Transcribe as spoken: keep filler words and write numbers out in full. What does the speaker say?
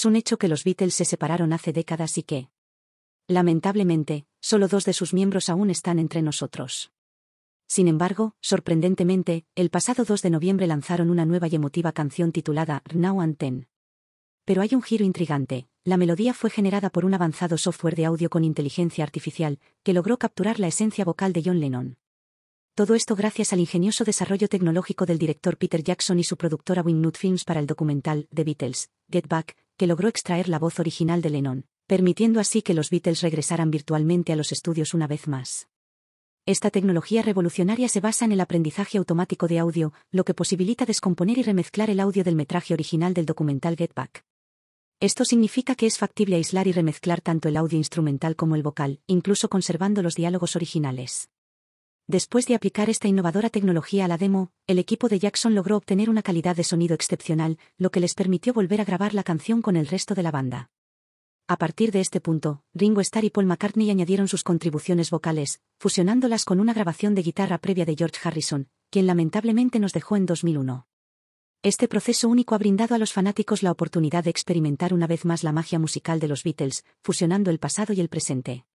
es un hecho que los Beatles se separaron hace décadas y que, lamentablemente, solo dos de sus miembros aún están entre nosotros. Sin embargo, sorprendentemente, el pasado dos de noviembre lanzaron una nueva y emotiva canción titulada Now and Then. Pero hay un giro intrigante. La melodía fue generada por un avanzado software de audio con inteligencia artificial, que logró capturar la esencia vocal de John Lennon. Todo esto gracias al ingenioso desarrollo tecnológico del director Peter Jackson y su productora Wingnut Films para el documental The Beatles, Get Back, que logró extraer la voz original de Lennon, permitiendo así que los Beatles regresaran virtualmente a los estudios una vez más. Esta tecnología revolucionaria se basa en el aprendizaje automático de audio, lo que posibilita descomponer y remezclar el audio del metraje original del documental Get Back. Esto significa que es factible aislar y remezclar tanto el audio instrumental como el vocal, incluso conservando los diálogos originales. Después de aplicar esta innovadora tecnología a la demo, el equipo de Jackson logró obtener una calidad de sonido excepcional, lo que les permitió volver a grabar la canción con el resto de la banda. A partir de este punto, Ringo Starr y Paul McCartney añadieron sus contribuciones vocales, fusionándolas con una grabación de guitarra previa de George Harrison, quien lamentablemente nos dejó en dos mil uno. Este proceso único ha brindado a los fanáticos la oportunidad de experimentar una vez más la magia musical de los Beatles, fusionando el pasado y el presente.